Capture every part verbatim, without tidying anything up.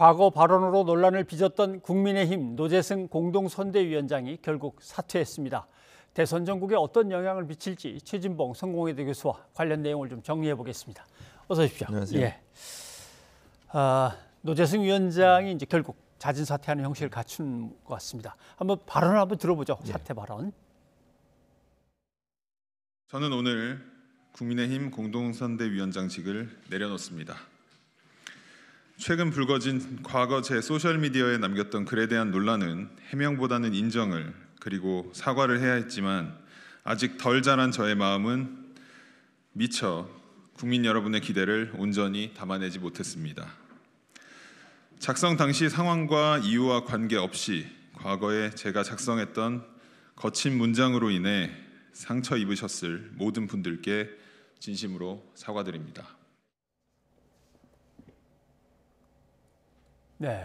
과거 발언으로 논란을 빚었던 국민의힘 노재승 공동선대위원장이 결국 사퇴했습니다. 대선 전국에 어떤 영향을 미칠지 최진봉 성공회대 교수와 관련 내용을 좀 정리해 보겠습니다. 어서 오십시오. 안녕하세요. 예. 아, 노재승 위원장이 이제 결국 자진 사퇴하는 형식을 갖춘 것 같습니다. 한번 발언을 한번 들어보죠. 사퇴 발언. 저는 오늘 국민의힘 공동선대위원장직을 내려놓습니다. 최근 불거진 과거 제 소셜미디어에 남겼던 글에 대한 논란은 해명보다는 인정을 그리고 사과를 해야 했지만 아직 덜 자란 저의 마음은 미처 국민 여러분의 기대를 온전히 담아내지 못했습니다. 작성 당시 상황과 이유와 관계없이 과거에 제가 작성했던 거친 문장으로 인해 상처 입으셨을 모든 분들께 진심으로 사과드립니다. 네,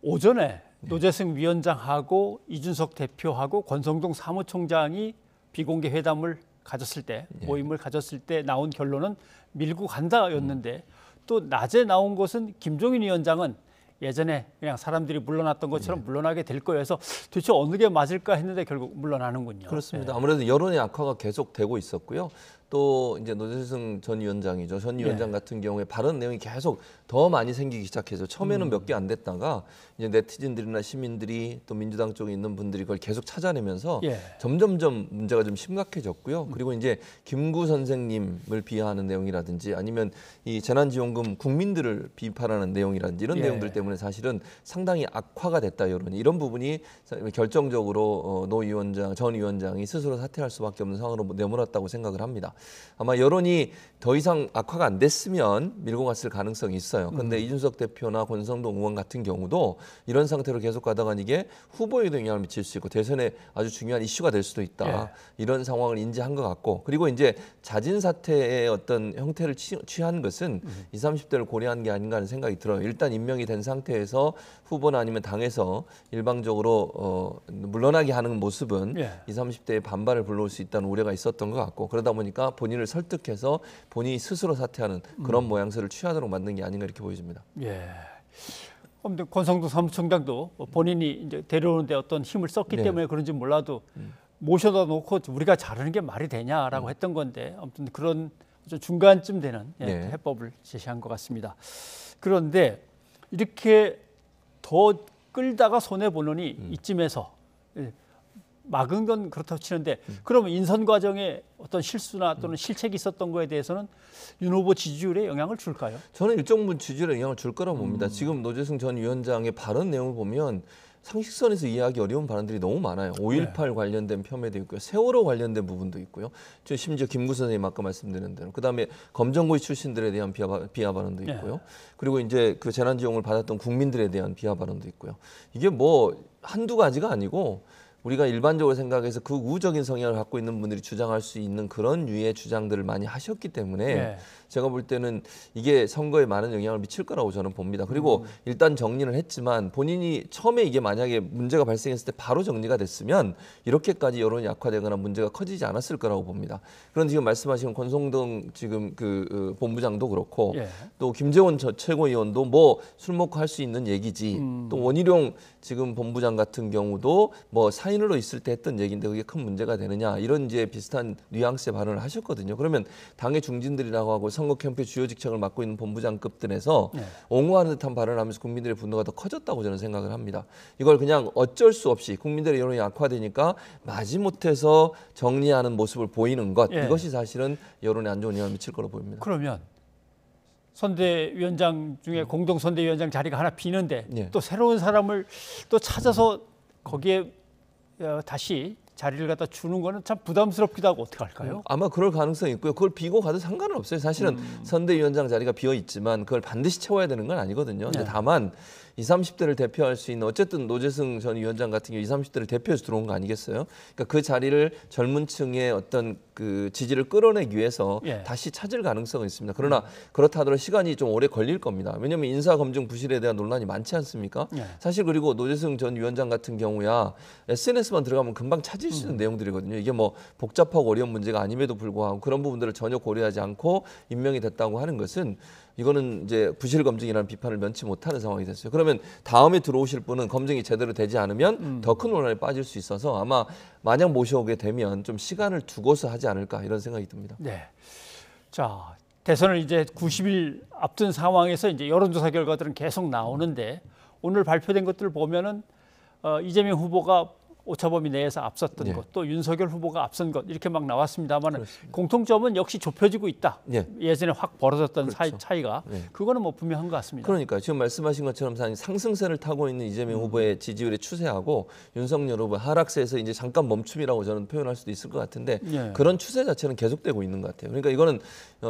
오전에 노재승 위원장하고 이준석 대표하고 권성동 사무총장이 비공개 회담을 가졌을 때, 모임을 가졌을 때 나온 결론은 밀고 간다였는데, 또 낮에 나온 것은 김종인 위원장은 예전에 그냥 사람들이 물러났던 것처럼 물러나게 될 거여서 도대체 어느 게 맞을까 했는데 결국 물러나는군요. 그렇습니다. 네. 아무래도 여론의 악화가 계속되고 있었고요. 또 이제 노재승 전 위원장이죠. 전 위원장 네. 같은 경우에 발언 내용이 계속 더 많이 생기기 시작해서 처음에는 음. 몇 개 안 됐다가 이제 네티즌들이나 시민들이 또 민주당 쪽에 있는 분들이 그걸 계속 찾아내면서 예. 점점점 문제가 좀 심각해졌고요. 음. 그리고 이제 김구 선생님을 비하하는 내용이라든지 아니면 이 재난지원금 국민들을 비판하는 내용이라든지 이런 예. 내용들 때문에 사실은 상당히 악화가 됐다 여론이. 이런 부분이 결정적으로 노 위원장, 전 위원장이 스스로 사퇴할 수밖에 없는 상황으로 내몰았다고 생각을 합니다. 아마 여론이 더 이상 악화가 안 됐으면 밀고 갔을 가능성이 있어요. 그런데 음. 이준석 대표나 권성동 의원 같은 경우도 이런 상태로 계속 가다간 이게 후보에도 영향을 미칠 수 있고 대선에 아주 중요한 이슈가 될 수도 있다. 예. 이런 상황을 인지한 것 같고, 그리고 이제 자진 사퇴의 어떤 형태를 취한 것은 음. 이십, 삼십 대를 고려한 게 아닌가 하는 생각이 들어요. 일단 임명이 된 상태에서 후보나 아니면 당에서 일방적으로 어, 물러나게 하는 모습은 예. 이십, 삼십 대의 반발을 불러올 수 있다는 우려가 있었던 것 같고, 그러다 보니까 본인을 설득해서 본인이 스스로 사퇴하는 그런 음. 모양새를 취하도록 만든 게 아닌가 이렇게 보여집니다. 예. 근데 권성동 사무총장도 본인이 이제 데려오는데 어떤 힘을 썼기 네. 때문에 그런지 몰라도 음. 모셔다 놓고 우리가 자르는 게 말이 되냐라고 음. 했던 건데, 아무튼 그런 중간쯤 되는 예, 네. 해법을 제시한 것 같습니다. 그런데 이렇게 더 끌다가 손해 보느니 음. 이쯤에서. 예, 막은 건 그렇다고 치는데, 그러면 인선 과정에 어떤 실수나 또는 실책이 있었던 거에 대해서는 윤 후보 지지율에 영향을 줄까요? 저는 일정 부분 지지율에 영향을 줄 거라고 봅니다. 음. 지금 노재승 전 위원장의 발언 내용을 보면 상식선에서 이해하기 어려운 발언들이 너무 많아요. 오일팔 네. 관련된 폄훼도 있고요. 세월호 관련된 부분도 있고요. 심지어 김구 선생님 아까 말씀드린 대로. 그다음에 검정고시 출신들에 대한 비하, 비하 발언도 있고요. 네. 그리고 이제 그 재난지원을 받았던 국민들에 대한 비하 발언도 있고요. 이게 뭐 한두 가지가 아니고 우리가 일반적으로 생각해서 그 우호적인 성향을 갖고 있는 분들이 주장할 수 있는 그런 유의 주장들을 많이 하셨기 때문에 네. 제가 볼 때는 이게 선거에 많은 영향을 미칠 거라고 저는 봅니다. 그리고 음. 일단 정리를 했지만 본인이 처음에 이게 만약에 문제가 발생했을 때 바로 정리가 됐으면 이렇게까지 여론이 악화되거나 문제가 커지지 않았을 거라고 봅니다. 그런 지금 말씀하신 권성동 지금 그 본부장도 그렇고 예. 또 김재원 전 최고위원도 뭐 술 먹고 할 수 있는 얘기지 음. 또 원희룡 지금 본부장 같은 경우도 뭐 사인으로 있을 때 했던 얘기인데 그게 큰 문제가 되느냐 이런 이제 비슷한 뉘앙스의 발언을 하셨거든요. 그러면 당의 중진들이라고 하고 선거 캠페인 주요 직책을 맡고 있는 본부장급들에서 네. 옹호하는 듯한 발언을 하면서 국민들의 분노가 더 커졌다고 저는 생각을 합니다. 이걸 그냥 어쩔 수 없이 국민들의 여론이 악화되니까 마지못해서 정리하는 모습을 보이는 것. 네. 이것이 사실은 여론에 안 좋은 영향을 미칠 거로 보입니다. 그러면 선대위원장 중에 네. 공동선대위원장 자리가 하나 비는데 네. 또 새로운 사람을 또 찾아서 거기에 다시 자리를 갖다 주는 거는 참 부담스럽기도 하고 어떻게 할까요? 아마 그럴 가능성이 있고요. 그걸 비고 가도 상관은 없어요. 사실은 음. 선대위원장 자리가 비어 있지만 그걸 반드시 채워야 되는 건 아니거든요. 네. 근데 다만 이십, 삼십 대를 대표할 수 있는 어쨌든 노재승 전 위원장 같은 경우 이십, 삼십 대를 대표해서 들어온 거 아니겠어요? 그러니까 그 자리를 젊은 층의 어떤 그 지지를 끌어내기 위해서 예. 다시 찾을 가능성은 있습니다. 그러나 음. 그렇다 하더라도 시간이 좀 오래 걸릴 겁니다. 왜냐하면 인사검증 부실에 대한 논란이 많지 않습니까? 예. 사실 그리고 노재승 전 위원장 같은 경우야 에스엔에스만 들어가면 금방 찾을 수 있는 음. 내용들이거든요. 이게 뭐 복잡하고 어려운 문제가 아님에도 불구하고 그런 부분들을 전혀 고려하지 않고 임명이 됐다고 하는 것은 이거는 이제 부실 검증이라는 비판을 면치 못하는 상황이 됐어요. 그러면 다음에 들어오실 분은 검증이 제대로 되지 않으면 음. 더 큰 혼란에 빠질 수 있어서 아마 만약 모셔오게 되면 좀 시간을 두고서 하지 않을까 이런 생각이 듭니다. 네. 자, 대선을 이제 구십 일 앞둔 상황에서 이제 여론조사 결과들은 계속 나오는데 오늘 발표된 것들을 보면은 어, 이재명 후보가 오차범위 내에서 앞섰던 예. 것, 또 윤석열 후보가 앞선 것 이렇게 막 나왔습니다만 공통점은 역시 좁혀지고 있다. 예. 예전에 확 벌어졌던 그렇죠. 차이, 차이가. 예. 그거는 뭐 분명한 것 같습니다. 그러니까요. 지금 말씀하신 것처럼 상승세를 타고 있는 이재명 음. 후보의 지지율의 추세하고 윤석열 후보 하락세에서 이제 잠깐 멈춤이라고 저는 표현할 수도 있을 것 같은데 예. 그런 추세 자체는 계속되고 있는 것 같아요. 그러니까 이거는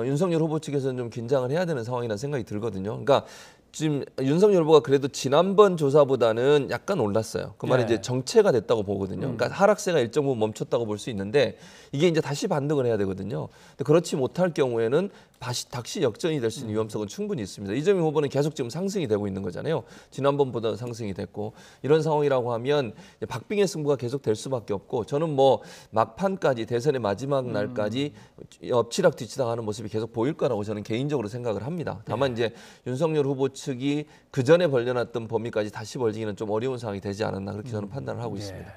윤석열 후보 측에서는 좀 긴장을 해야 되는 상황이라는 생각이 들거든요. 그러니까 지금 윤석열 후보가 그래도 지난번 조사보다는 약간 올랐어요. 그 말이 예. 이제 정체가 됐다고 보거든요. 음. 그러니까 하락세가 일정 부분 멈췄다고 볼 수 있는데 이게 이제 다시 반등을 해야 되거든요. 근데 그렇지 못할 경우에는 다시, 다시 역전이 될 수 있는 위험성은 충분히 있습니다. 이재명 후보는 계속 지금 상승이 되고 있는 거잖아요. 지난번보다 상승이 됐고 이런 상황이라고 하면 박빙의 승부가 계속 될 수밖에 없고 저는 뭐 막판까지 대선의 마지막 날까지 음. 엎치락 뒤치락하는 모습이 계속 보일 거라고 저는 개인적으로 생각을 합니다. 다만 예. 이제 윤석열 후보 측이 그 전에 벌려놨던 범위까지 다시 벌리기는 좀 어려운 상황이 되지 않았나 그렇게 저는 음, 판단을 하고 네. 있습니다.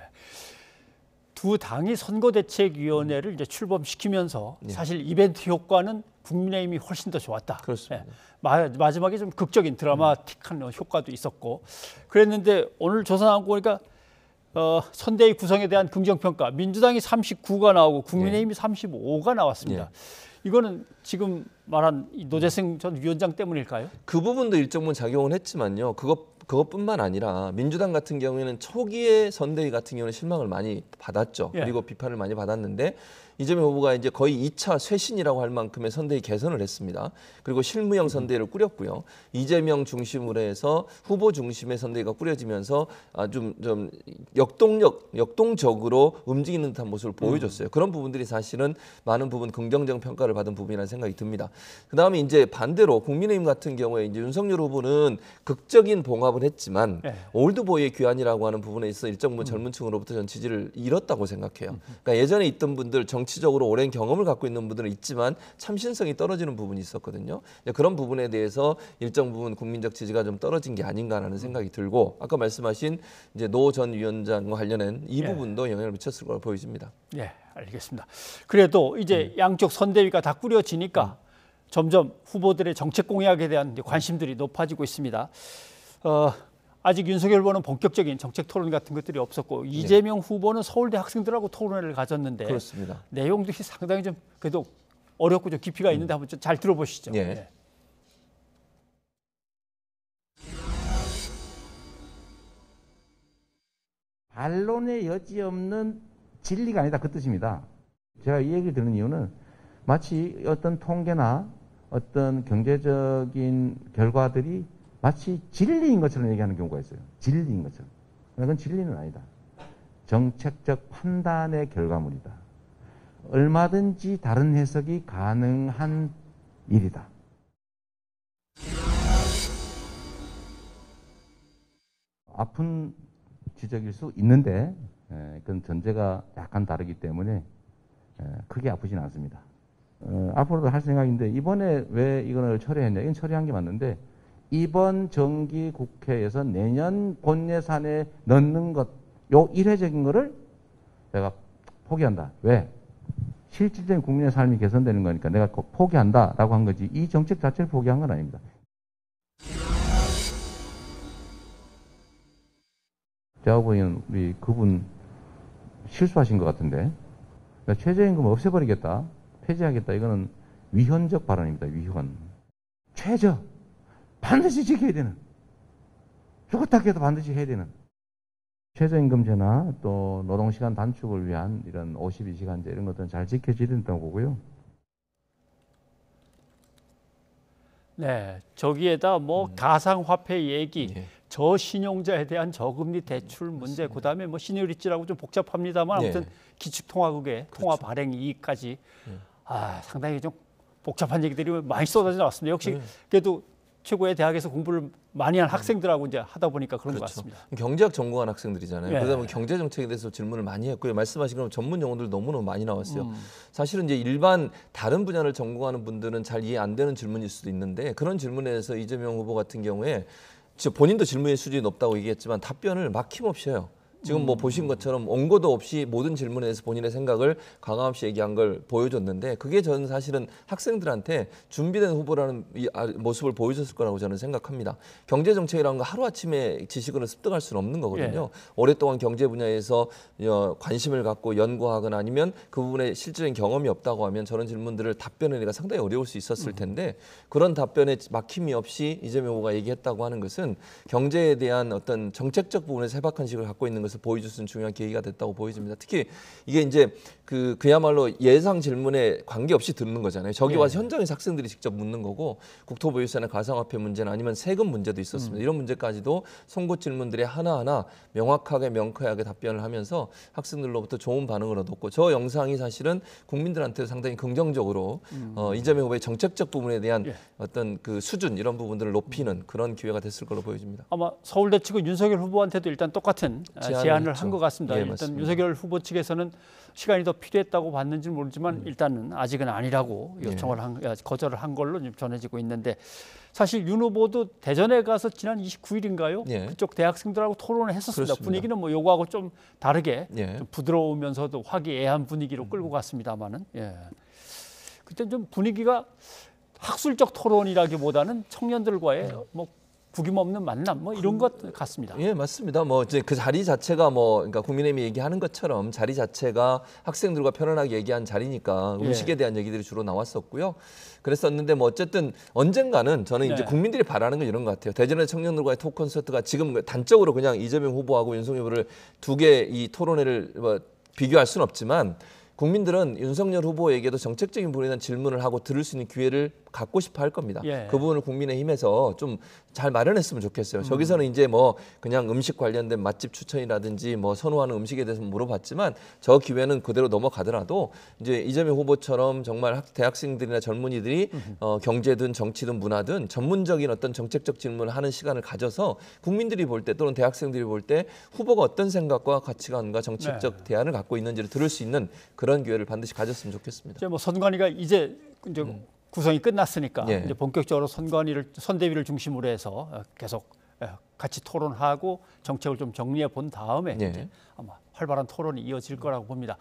두 당이 선거대책위원회를 이제 출범시키면서 네. 사실 이벤트 효과는 국민의힘이 훨씬 더 좋았다. 그렇습니다. 네. 마, 마지막에 좀 극적인 드라마틱한 음. 효과도 있었고 그랬는데 오늘 조사 나온 거 보니까 어, 선대위 구성에 대한 긍정평가 민주당이 삼십구가 나오고 국민의힘이 네. 삼십오가 나왔습니다. 네. 이거는 지금 말한 노재승 전 위원장 때문일까요? 그 부분도 일정 부분 작용을 했지만요. 그것, 그것뿐만 아니라 민주당 같은 경우에는 초기에 선대위 같은 경우는 실망을 많이 받았죠. 예. 그리고 비판을 많이 받았는데 이재명 후보가 이제 거의 이 차 쇄신이라고 할 만큼의 선대위 개선을 했습니다. 그리고 실무형 선대위를 꾸렸고요. 이재명 중심으로 해서 후보 중심의 선대위가 꾸려지면서 좀, 좀 역동력, 역동적으로 움직이는 듯한 모습을 보여줬어요. 그런 부분들이 사실은 많은 부분 긍정적 평가를 받은 부분이라는 생각이 듭니다. 그다음에 이제 반대로 국민의힘 같은 경우에 이제 윤석열 후보는 극적인 봉합을 했지만 네. 올드보이의 귀환이라고 하는 부분에 있어 일정 부분 젊은 층으로부터 전 지지를 잃었다고 생각해요. 그러니까 예전에 있던 분들 정 정치적으로 오랜 경험을 갖고 있는 분들은 있지만 참신성이 떨어지는 부분이 있었거든요. 그런 부분에 대해서 일정 부분 국민적 지지가 좀 떨어진 게 아닌가라는 생각이 들고 아까 말씀하신 이제 노 전 위원장과 관련된 이 부분도 영향을 미쳤을 거로 보여집니다. 예, 알겠습니다. 그래도 이제 음. 양쪽 선대위가 다 꾸려지니까 음. 점점 후보들의 정책 공약에 대한 관심들이 높아지고 있습니다. 어, 아직 윤석열 후보는 본격적인 정책 토론 같은 것들이 없었고 네. 이재명 후보는 서울대 학생들하고 토론회를 가졌는데 그렇습니다. 내용도 상당히 좀 그래도 어렵고 좀 깊이가 있는데 음. 한번 좀 잘 들어보시죠. 네. 네. 반론의 여지 없는 진리가 아니다 그 뜻입니다. 제가 이 얘기를 드는 이유는 마치 어떤 통계나 어떤 경제적인 결과들이 마치 진리인 것처럼 얘기하는 경우가 있어요. 진리인 것처럼. 그러나 그건 진리는 아니다. 정책적 판단의 결과물이다. 얼마든지 다른 해석이 가능한 일이다. 아픈 지적일 수 있는데 그건 전제가 약간 다르기 때문에 크게 아프진 않습니다. 앞으로도 할 생각인데 이번에 왜 이걸 처리했냐. 이건 처리한 게 맞는데 이번 정기 국회에서 내년 본예산에 넣는 것, 요 일회적인 거를 내가 포기한다. 왜? 실질적인 국민의 삶이 개선되는 거니까 내가 꼭 포기한다라고 한 거지 이 정책 자체를 포기한 건 아닙니다. 제가 보기에는 우리 그분 실수하신 것 같은데 최저임금 없애버리겠다, 폐지하겠다 이거는 위헌적 발언입니다. 위헌. 최저. 반드시 지켜야 되는, 죽었다 깨도 반드시 해야 되는 최저임금제나 또 노동시간 단축을 위한 이런 오십이 시간제 이런 것들은 잘 지켜져야 된다고 보고요. 네, 저기에다 뭐 음. 가상화폐 얘기, 예. 저신용자에 대한 저금리 대출 문제, 그다음에 뭐 시니어리티라고 좀 복잡합니다만 아무튼 예. 기축통화국의 그렇죠. 통화 발행 이익까지 예. 아 상당히 좀 복잡한 얘기들이 많이 쏟아져 나왔습니다. 역시 예. 그래도 최고의 대학에서 공부를 많이 한 학생들하고 이제 하다 보니까 그런 그렇죠. 것 같습니다. 경제학 전공한 학생들이잖아요. 네. 그러다 보면 경제 정책에 대해서 질문을 많이 했고요. 말씀하신 그런 전문 용어들 너무너무 많이 나왔어요. 음. 사실은 이제 일반 다른 분야를 전공하는 분들은 잘 이해 안 되는 질문일 수도 있는데 그런 질문에서 이재명 후보 같은 경우에 본인도 질문의 수준이 높다고 얘기했지만 답변을 막힘없이 해요. 지금 뭐 음. 보신 것처럼 원고도 없이 모든 질문에 대해서 본인의 생각을 가감없이 얘기한 걸 보여줬는데 그게 저는 사실은 학생들한테 준비된 후보라는 이 모습을 보여줬을 거라고 저는 생각합니다. 경제정책이라는 건 하루아침에 지식으로 습득할 수는 없는 거거든요. 예. 오랫동안 경제 분야에서 관심을 갖고 연구하거나 아니면 그 부분에 실질적인 경험이 없다고 하면 저런 질문들을 답변하기가 상당히 어려울 수 있었을 텐데 그런 답변에 막힘이 없이 이재명 후보가 얘기했다고 하는 것은 경제에 대한 어떤 정책적 부분에서 해박한 식을 갖고 있는 것을 보여줄 수 있는 중요한 계기가 됐다고 보여집니다. 특히 이게 이제 그 그야말로 예상 질문에 관계없이 듣는 거잖아요. 저기 와서 네. 현장에서 학생들이 직접 묻는 거고 국토부 유산의 가상화폐 문제나 아니면 세금 문제도 있었습니다. 음. 이런 문제까지도 송곳 질문들이 하나하나 명확하게 명쾌하게 답변을 하면서 학생들로부터 좋은 반응을 얻었고 저 영상이 사실은 국민들한테도 상당히 긍정적으로 음. 어, 이재명 후보의 정책적 부분에 대한 예. 어떤 그 수준 이런 부분들을 높이는 그런 기회가 됐을 걸로 보여집니다. 아마 서울대 측은 윤석열 후보한테도 일단 똑같은 제안을 한 것 같습니다. 예, 일단 맞습니다. 윤석열 후보 측에서는 시간이 더 필요했다고 봤는지는 모르지만 일단은 아직은 아니라고 요청을 한, 거절을 한 걸로 지금 전해지고 있는데 사실 윤 후보도 대전에 가서 지난 이십구 일인가요? 예. 그쪽 대학생들하고 토론을 했었습니다. 그렇습니다. 분위기는 뭐 요거하고 좀 다르게 예. 좀 부드러우면서도 화기애애한 분위기로 끌고 갔습니다만은 예. 그때 좀 분위기가 학술적 토론이라기보다는 청년들과의 뭐 구김없는 만남 뭐 이런 것 같습니다. 예, 맞습니다. 뭐 이제 그 자리 자체가 뭐 그러니까 국민의힘이 얘기하는 것처럼 자리 자체가 학생들과 편안하게 얘기한 자리니까 음식에 대한 예. 얘기들이 주로 나왔었고요. 그랬었는데 뭐 어쨌든 언젠가는 저는 이제 네. 국민들이 바라는 건 이런 것 같아요. 대전의 청년들과의 토크 콘서트가 지금 단적으로 그냥 이재명 후보하고 윤석열 후보를 두 개 이 토론회를 뭐 비교할 수는 없지만 국민들은 윤석열 후보에게도 정책적인 부분에 대한 질문을 하고 들을 수 있는 기회를 갖고 싶어 할 겁니다. 예. 그 부분을 국민의힘에서 좀 잘 마련했으면 좋겠어요. 음. 저기서는 이제 뭐 그냥 음식 관련된 맛집 추천이라든지 뭐 선호하는 음식에 대해서 물어봤지만 저 기회는 그대로 넘어가더라도 이제 이재명 후보처럼 정말 대학생들이나 젊은이들이 어, 경제든 정치든 문화든 전문적인 어떤 정책적 질문을 하는 시간을 가져서 국민들이 볼 때 또는 대학생들이 볼 때 후보가 어떤 생각과 가치관과 정책적 네. 대안을 갖고 있는지를 들을 수 있는 그런 기회를 반드시 가졌으면 좋겠습니다. 이제 뭐 선관위가 이제 이제 음. 구성이 끝났으니까 예. 이제 본격적으로 선관위를 선대위를 중심으로 해서 계속 같이 토론하고 정책을 좀 정리해 본 다음에 예. 이제 아마 활발한 토론이 이어질 거라고 봅니다.